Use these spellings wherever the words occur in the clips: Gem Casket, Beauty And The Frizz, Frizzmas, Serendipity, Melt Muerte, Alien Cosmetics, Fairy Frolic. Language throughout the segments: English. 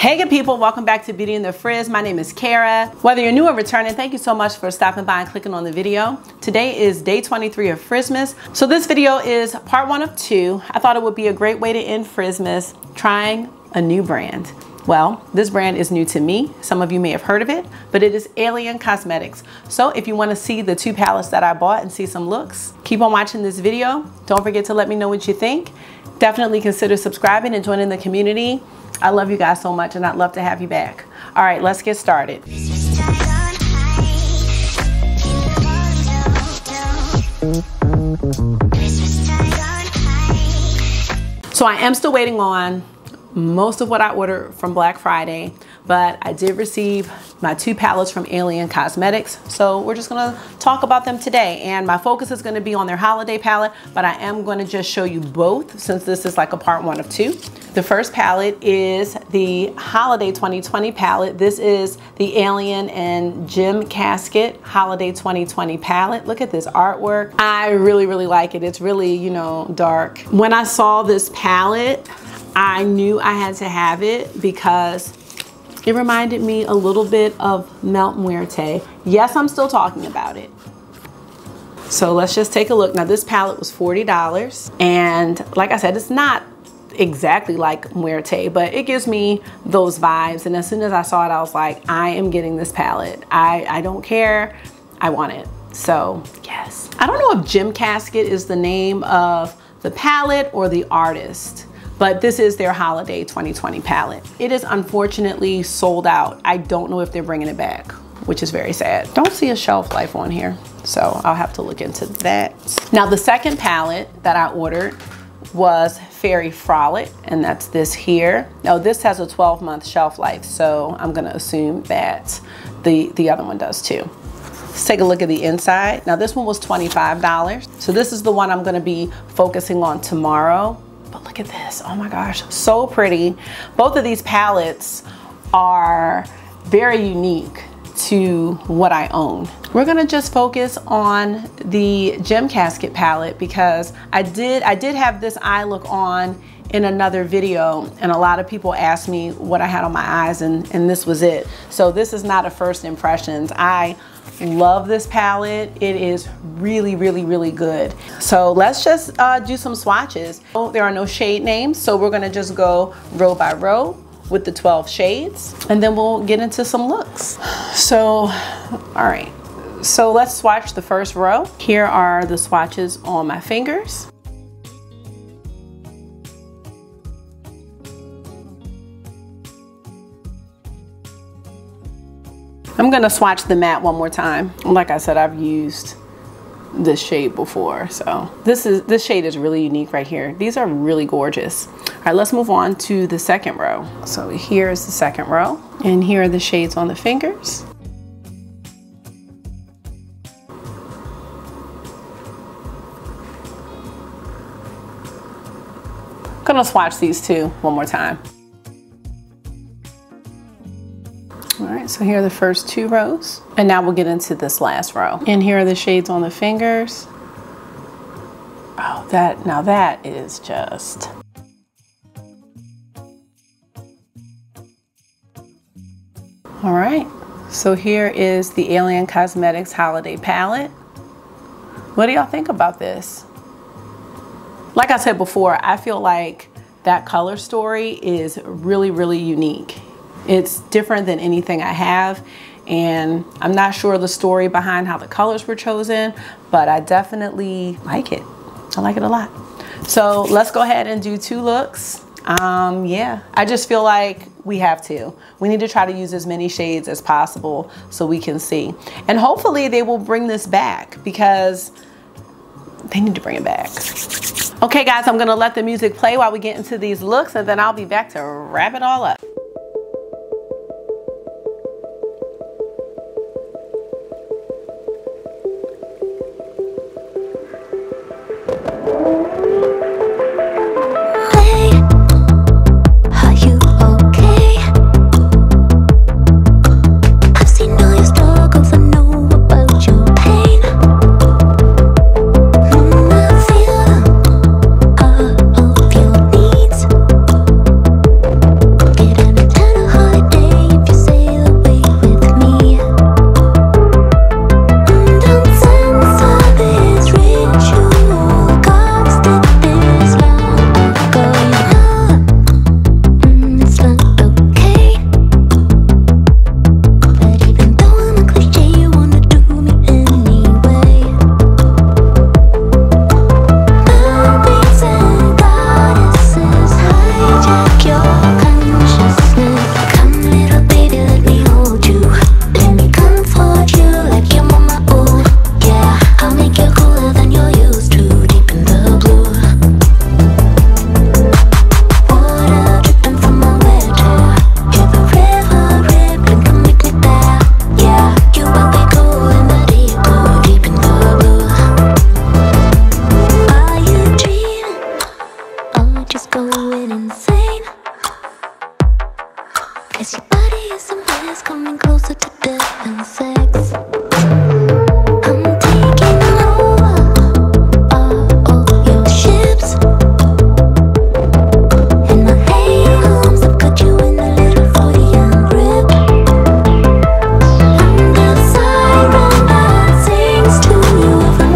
Hey good people, welcome back to Beauty and the Frizz. My name is Kara. Whether you're new or returning, thank you so much for stopping by and clicking on the video. Today is day 23 of Frizzmas. So this video is part one of two. I thought it would be a great way to end Frizzmas, trying a new brand. Well, this brand is new to me. Some of you may have heard of it, but it is Alien Cosmetics. So if you want to see the two palettes that I bought and see some looks, keep on watching this video. Don't forget to let me know what you think. Definitely consider subscribing and joining the community. I love you guys so much and I'd love to have you back. All right, let's get started. So I am still waiting on most of what I ordered from Black Friday, but I did receive my two palettes from Alien Cosmetics. So we're just gonna talk about them today. And my focus is gonna be on their holiday palette, but I am gonna just show you both since this is like a part one of two. The first palette is the Holiday 2020 palette. This is the Alien and Gem Casket Holiday 2020 palette. Look at this artwork. I really like it. It's really, you know, dark. When I saw this palette, I knew I had to have it because it reminded me a little bit of Melt Muerte. Yes, I'm still talking about it. So let's just take a look. Now this palette was $40. And like I said, it's not exactly like Muerte, but it gives me those vibes. And as soon as I saw it, I was like, I am getting this palette. I don't care, I want it. So yes. I don't know if Gem Casket is the name of the palette or the artist, but this is their Holiday 2020 palette. It is unfortunately sold out. I don't know if they're bringing it back, which is very sad. Don't see a shelf life on here, so I'll have to look into that. Now the second palette that I ordered was Fairy Frolic, and that's this here. Now this has a 12-month shelf life, so I'm gonna assume that the other one does too. Let's take a look at the inside. Now this one was $25, so this is the one I'm gonna be focusing on tomorrow. But look at this, oh my gosh, so pretty. Both of these palettes are very unique to what I own. We're gonna just focus on the Gem Casket palette because I did have this eye look on in another video, and a lot of people asked me what I had on my eyes, and this was it. So this is not a first impressions. I love this palette. It is really good. So let's just do some swatches. Oh, there are no shade names, so we're gonna just go row by row with the 12 shades, and then we'll get into some looks. So, all right. So let's swatch the first row. Here are the swatches on my fingers. I'm gonna swatch the matte one more time. Like I said, I've used this shade before, so this shade is really unique right here. These are really gorgeous. All right, let's move on to the second row. So here is the second row, and here are the shades on the fingers. I'm gonna swatch these two one more time. All right, so here are the first two rows. And now we'll get into this last row. And here are the shades on the fingers. Oh, now that is just. All right, so here is the Alien Cosmetics Holiday Palette. What do y'all think about this? Like I said before, I feel like that color story is really unique. It's different than anything I have, and I'm not sure the story behind how the colors were chosen, but I definitely like it. I like it a lot. So let's go ahead and do two looks. Yeah, I just feel like we have to. We need to try to use as many shades as possible so we can see. And hopefully they will bring this back because they need to bring it back. Okay guys, I'm gonna let the music play while we get into these looks, and then I'll be back to wrap it all up. As your body is a mess, coming closer to death and sex. I'm taking over all your ships. In my hate arms, I've got you in a little 40-ounce grip. I'm the siren that sings to you for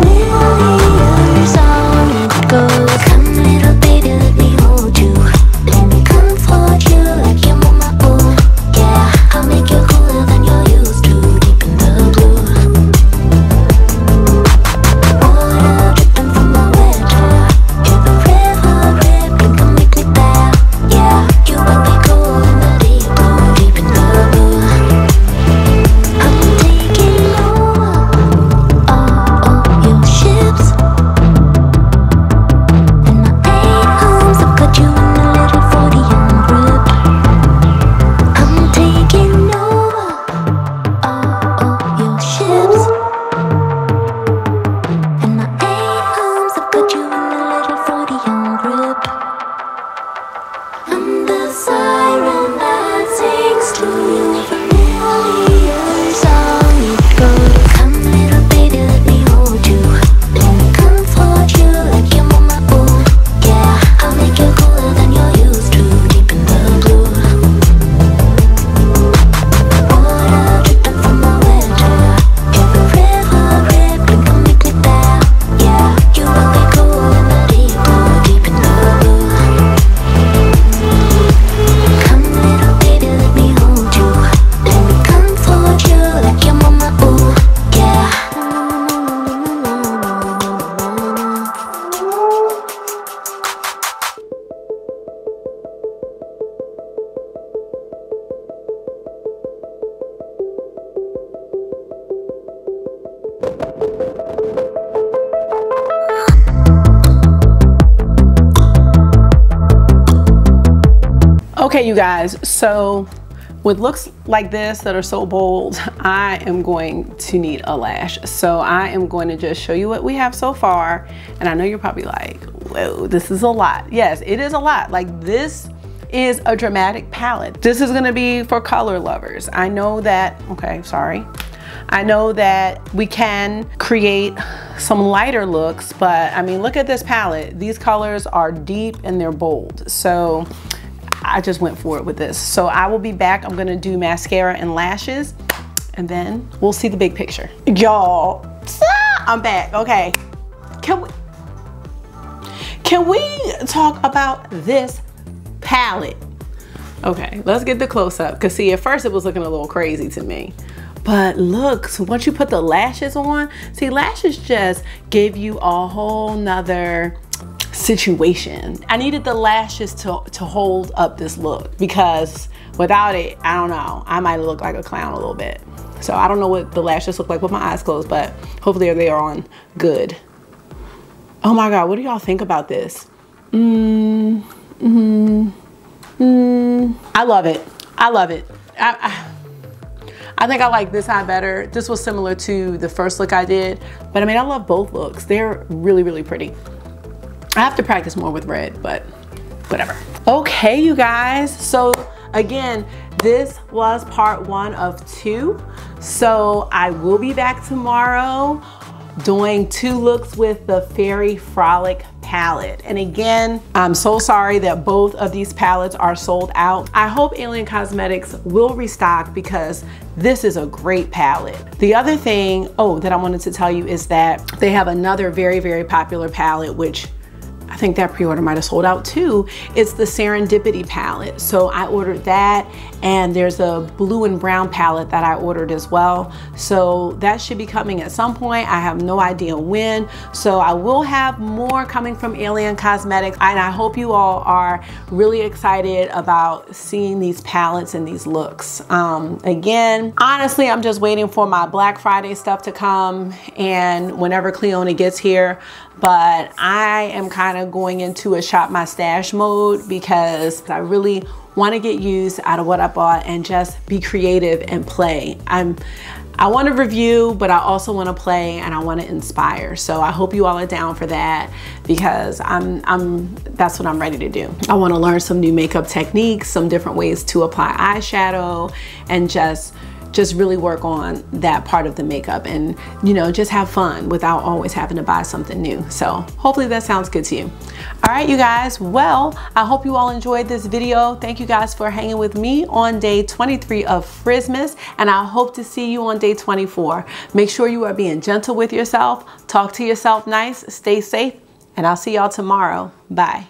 millions on it goes. Come little baby, let me hold you. Let me comfort you like you're my own. Yeah, I'll make you cooler than you're used to. Deep in the blue. Water dripping from my wet hair. You're the river rippling, come meet me there. Yeah, you will be cool in the deep blue. Deep in the blue. I'm taking over all your ships. In my eight arms, I've got you in a little 40-ounce grip. I'm taking over all your ships. In my eight arms, I've got you in a little 40-ounce grip. I'm the siren that sings to you for millions on it goes. Come little baby, let me hold you. Let me comfort you like you're my own. Yeah, I'll make you cooler than you're used to. Deep in the blue. Water dripping from my wet hair. You're the river rippling, come meet me there. Yeah, you will be cool in the deep blue. Deep in the blue. Come little baby, let me hold you. Let me comfort you like you're my own. Yeah. Okay, you guys, so with looks like this that are so bold, I am going to need a lash. So I am going to just show you what we have so far. And I know you're probably like, whoa, this is a lot. Yes, it is a lot. Like, this is a dramatic palette. This is gonna be for color lovers. I know that, okay, sorry. I know that we can create some lighter looks, but I mean, look at this palette. These colors are deep and they're bold. So I just went for it with this. So I will be back. I'm gonna do mascara and lashes, and then we'll see the big picture. Y'all, I'm back, okay. Can we talk about this palette? Okay, let's get the close up. Cause see, at first it was looking a little crazy to me. But look, so once you put the lashes on, see, lashes just give you a whole nother situation. I needed the lashes to hold up this look, because without it, I don't know, I might look like a clown a little bit. So I don't know what the lashes look like with my eyes closed, but hopefully they are on good. Oh my God, what do y'all think about this? I love it. I love it. I think I like this eye better. This was similar to the first look I did, but I mean, I love both looks. They're really, really pretty. I have to practice more with red, but whatever. Okay, you guys, so again, this was part 1 of 2. So I will be back tomorrow doing 2 looks with the Fairy Frolic palette. And again, I'm so sorry that both of these palettes are sold out. I hope Alien Cosmetics will restock, because this is a great palette. The other thing, oh, that I wanted to tell you is that they have another very, very popular palette, which I think that pre-order might have sold out too. It's the Serendipity palette. So I ordered that, and there's a blue and brown palette that I ordered as well. So that should be coming at some point. I have no idea when. So I will have more coming from Alien Cosmetics, and I hope you all are really excited about seeing these palettes and these looks. Again, honestly, I'm just waiting for my Black Friday stuff to come, and whenever Cleona gets here. But I am kind of going into a shop my stash mode, because I really want to get use out of what I bought and just be creative and play. I'm I want to review, but I also want to play and I want to inspire. So I hope you all are down for that, because that's what I'm ready to do. I want to learn some new makeup techniques, some different ways to apply eyeshadow, and just really work on that part of the makeup and, you know, just have fun without always having to buy something new. So hopefully that sounds good to you. All right, you guys, well, I hope you all enjoyed this video. Thank you guys for hanging with me on day 23 of Frizzmas, and I hope to see you on day 24. Make sure you are being gentle with yourself, talk to yourself nice, stay safe, and I'll see y'all tomorrow. Bye.